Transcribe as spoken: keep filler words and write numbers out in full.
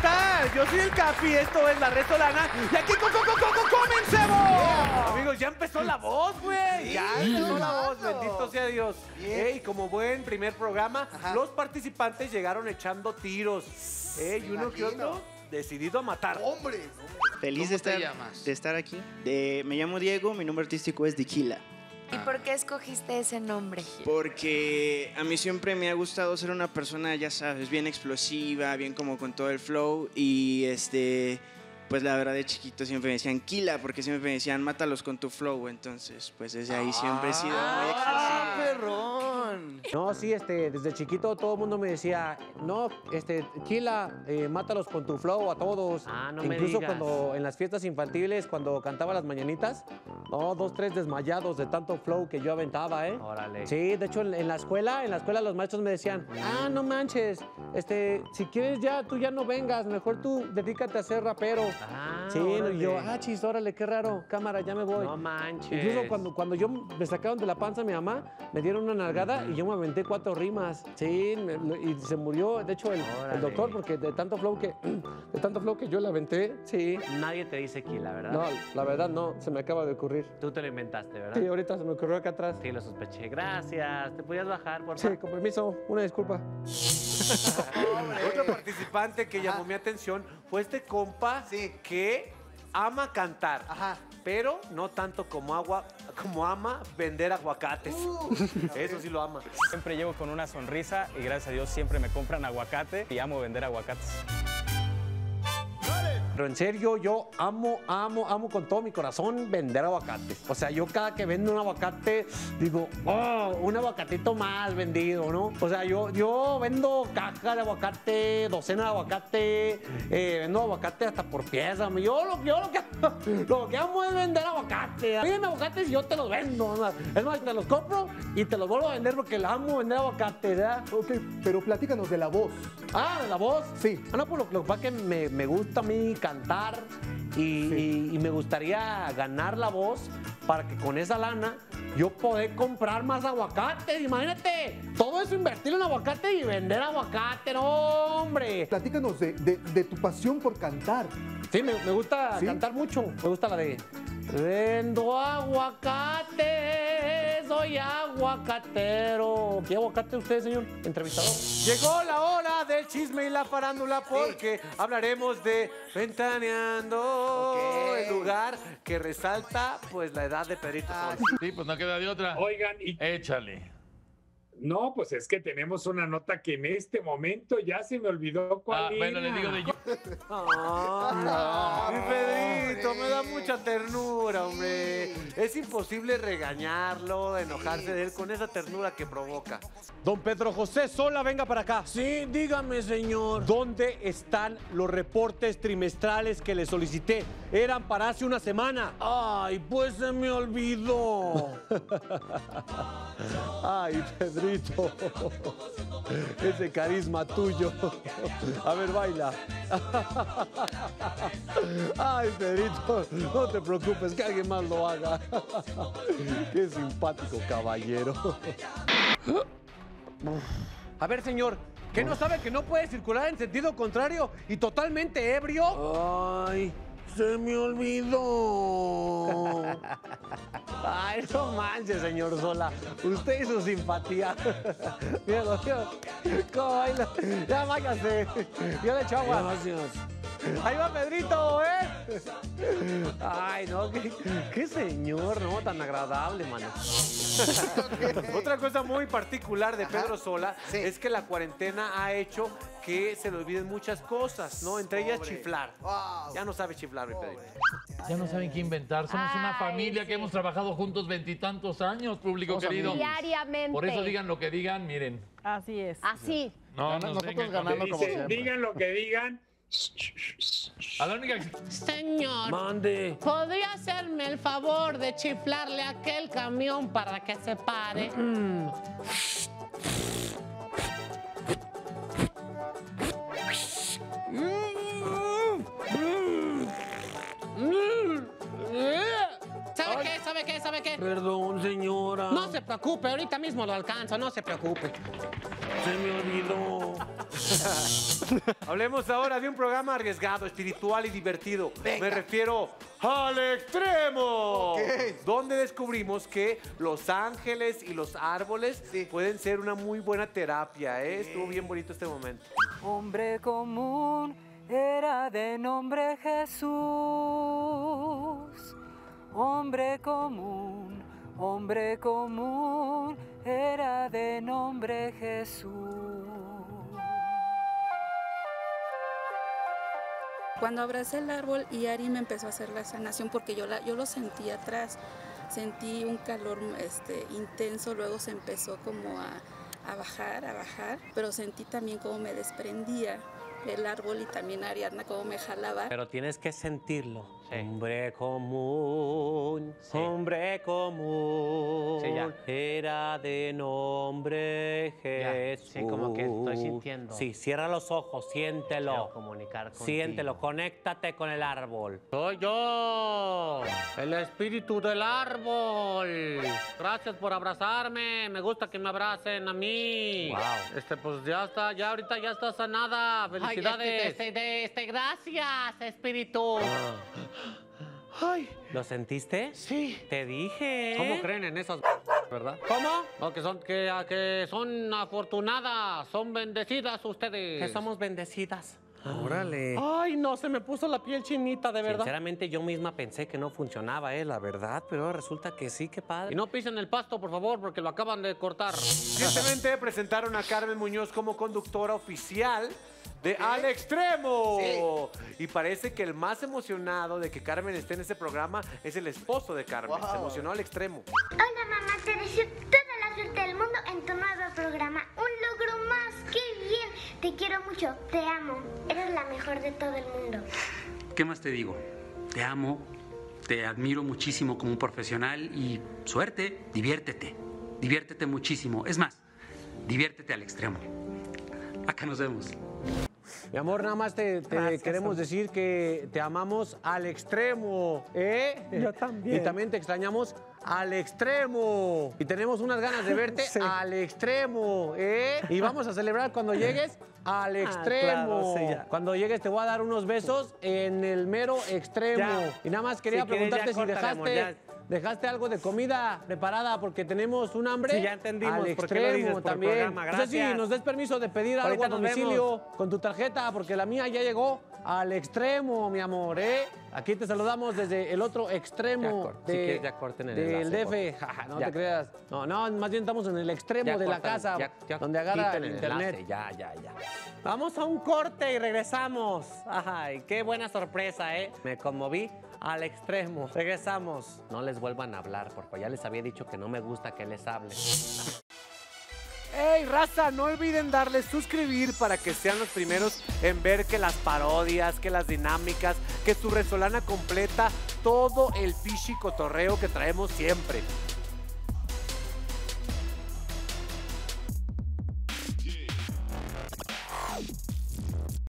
tal? Yo soy El Capi, esto es La Red Solana. Y aquí co, co, co, co, comencemos. Yeah. Amigos, ya empezó La Voz, güey. Sí, ya empezó La Voz, bendito sea Dios. Y hey, como buen primer programa, ajá, los participantes llegaron echando tiros. Eh, y uno que otro decidido a matar. ¡Hombre! hombre. Feliz de estar, de estar aquí. De, me llamo Diego, mi nombre artístico es Diquila. ¿Y por qué escogiste ese nombre? Porque a mí siempre me ha gustado ser una persona, ya sabes, bien explosiva, bien como con todo el flow. Y este, pues la verdad de chiquito siempre me decían Kila, porque siempre me decían mátalos con tu flow. Entonces, pues desde ahí ah, siempre he sido muy explosiva. Perrón. No, sí, este, desde chiquito todo el mundo me decía, no, este, Kila, eh, mátalos con tu flow a todos. Ah, no me digas. Incluso cuando en las fiestas infantiles, cuando cantaba las mañanitas, no, dos, tres desmayados de tanto flow que yo aventaba, ¿eh? Órale. Sí, de hecho, en la escuela, en la escuela los maestros me decían, ah, no manches, este, si quieres ya, tú ya no vengas, mejor tú dedícate a ser rapero. Ah, sí, órale. Yo, ah, chis, órale, qué raro, cámara, ya me voy. No manches. Incluso cuando, cuando yo me sacaron de la panza a mi mamá, me dieron una nalgada uh-huh. y yo me aventé cuatro rimas. Sí, me, y se murió, de hecho, el, el doctor, porque de tanto flow que, de tanto flow que yo la aventé, sí. Nadie te dice aquí, la verdad. No, la verdad no, se me acaba de ocurrir. Tú te lo inventaste, ¿verdad? Sí, ahorita se me ocurrió acá atrás. Sí, lo sospeché. Gracias. ¿Te podías bajar, por favor? Sí, con permiso. Una disculpa. Otro participante que ajá, llamó mi atención fue este compa sí, que ama cantar, ajá, pero no tanto como, agua, como ama vender aguacates. Uh, Eso sí lo ama. Siempre llevo con una sonrisa y gracias a Dios siempre me compran aguacate y amo vender aguacates. Pero en serio, yo amo, amo, amo con todo mi corazón vender aguacates. O sea, yo cada que vendo un aguacate, digo, oh, un aguacatito más vendido, ¿no? O sea, yo, yo vendo caja de aguacate, docena de aguacate, eh, vendo aguacate hasta por pieza. Yo, lo, yo lo, que, lo que amo es vender aguacate. Pídeme aguacates y yo te los vendo. ¿No? Es más, te los compro y te los vuelvo a vender porque amo vender aguacate, ¿verdad? Ok, pero platícanos de La Voz. Ah, ¿de La Voz? Sí. Ah, no, pues lo, lo que pasa es que me, me gusta a mí cantar y, sí, y, y me gustaría ganar La Voz para que con esa lana yo poder comprar más aguacates. Imagínate, todo eso invertir en aguacate y vender aguacate, no, hombre. Platícanos de, de, de tu pasión por cantar. Sí, me, me gusta ¿sí? cantar mucho. Me gusta la de... Vendo aguacate, soy aguacatero. ¿Qué aguacate usted, señor entrevistador? Llegó la hora del chisme y la farándula porque sí, hablaremos de Ventaneando, okay, el lugar que resalta pues la edad de Pedrito Sola. Sí, pues no queda de otra. Oigan, y... échale. No, pues es que tenemos una nota que en este momento ya se me olvidó cuál ah, era. Bueno, le digo de yo. Oh, no, mi Pedrito, hombre, me da mucha ternura, hombre. Es imposible regañarlo, enojarse de él con esa ternura que provoca. Don Pedro José Sola, venga para acá. Sí, dígame, señor. ¿Dónde están los reportes trimestrales que le solicité? Eran para hace una semana. Ay, pues se me olvidó. Ay, Pedro. Ese carisma tuyo. A ver, baila. Ay, Pedrito, no te preocupes, que alguien más lo haga. Qué simpático caballero. A ver, señor, ¿qué no sabe que no puede circular en sentido contrario y totalmente ebrio? Ay, se me olvidó. Ay, no manches, señor Sola. Usted y su simpatía. Míralo, tío. ¿Cómo baila? Ya váyase. Ya le echo agua. Gracias. Ahí va Pedrito, ¿eh? Ay, no, qué, qué señor, ¿no? Tan agradable, mano. Okay. Otra cosa muy particular de ajá, Pedro Sola sí, es que la cuarentena ha hecho que se le olviden muchas cosas, ¿no? Entre pobre, ellas chiflar. Wow. Ya no sabe chiflar, mi Pedrito. Ya no saben qué inventar. Somos ay, una familia sí, que hemos trabajado juntos veintitantos años, público o sea, querido. Diariamente. Por eso digan lo que digan, miren. Así es. Así. No, no, nosotros ganando como siempre. Digan lo que digan. A la única... Señor, mande. ¿Podría hacerme el favor de chiflarle a aquel camión para que se pare? Mm. ¿Sabe qué? ¿Sabe qué? ¿Sabe qué? Perdón, señora. alcanza. No se preocupe, ahorita mismo lo alcanzo, no se preocupe. Se me olvidó. Hablemos ahora de un programa arriesgado, espiritual y divertido. Venga. Me refiero al extremo. Okay. Donde descubrimos que los ángeles y los árboles sí. pueden ser una muy buena terapia. ¿eh? Sí. Estuvo bien bonito este momento. Hombre común era de nombre Jesús. Hombre común, hombre común era de nombre Jesús. Cuando abracé el árbol y Ari me empezó a hacer la sanación porque yo, la, yo lo sentí atrás, sentí un calor este, intenso, luego se empezó como a, a bajar, a bajar, pero sentí también cómo me desprendía el árbol y también Ariana cómo me jalaba. Pero tienes que sentirlo. Sí. Hombre común, sí. hombre común, sí, era de nombre Jesús. Ya. Sí, como que estoy sintiendo. Sí, cierra los ojos, siéntelo. Quiero comunicar contigo. Siéntelo, conéctate con el árbol. Soy yo, el espíritu del árbol. Gracias por abrazarme, me gusta que me abracen a mí. Wow. Este, pues ya está, ya ahorita ya está sanada. Felicidades. Ay, este, este, este, gracias, espíritu. Ah. Ay. ¿Lo sentiste? Sí. Te dije. ¿Cómo creen en esas verdad? ¿Cómo? No, que son, que, que son afortunadas, son bendecidas ustedes. Que somos bendecidas. Órale. Ay, no, se me puso la piel chinita, de verdad. Sinceramente, yo misma pensé que no funcionaba, eh, la verdad, pero resulta que sí, qué padre. Y no pisen el pasto, por favor, porque lo acaban de cortar. Recientemente presentaron a Carmen Muñoz como conductora oficial de ¿Qué? Al Extremo. Sí. Y parece que el más emocionado de que Carmen esté en este programa es el esposo de Carmen. Wow. Se emocionó al extremo. Hola, mamá, te deseo toda la suerte del mundo en tu nuevo programa. Un logro más, qué bien. Te quiero mucho, te amo. Eres la mejor de todo el mundo. ¿Qué más te digo? Te amo, te admiro muchísimo como un profesional y suerte, diviértete. Diviértete muchísimo. Es más, diviértete al extremo. Acá nos vemos. Mi amor, nada más te, te queremos decir que te amamos al extremo, ¿eh? Yo también. Y también te extrañamos al extremo. Y tenemos unas ganas de verte sí. al extremo, ¿eh? Y vamos a celebrar cuando llegues al extremo. Ah, claro, sí, cuando llegues te voy a dar unos besos en el mero extremo. Ya. Y nada más quería si preguntarte quieres, si corta, dejaste... Dejaste algo de comida preparada porque tenemos un hambre. Sí, ya entendimos. Al extremo por también. Por no sé si nos des permiso de pedir ahorita algo a domicilio vemos. Con tu tarjeta porque la mía ya llegó al extremo, mi amor, ¿eh? Aquí te saludamos desde el otro extremo del D F. No ya. te creas. No, no, más bien estamos en el extremo ya de cortan, la casa ya, ya, donde agarra el internet. Enlace. Ya, ya, ya. Vamos a un corte y regresamos. Ay, qué buena sorpresa, ¿eh? Me conmoví. Al extremo. Regresamos. No les vuelvan a hablar, porque ya les había dicho que no me gusta que les hable. ¡Ey, raza! No olviden darle suscribir para que sean los primeros en ver que las parodias, que las dinámicas, que su Resolana completa, todo el pichi cotorreo que traemos siempre.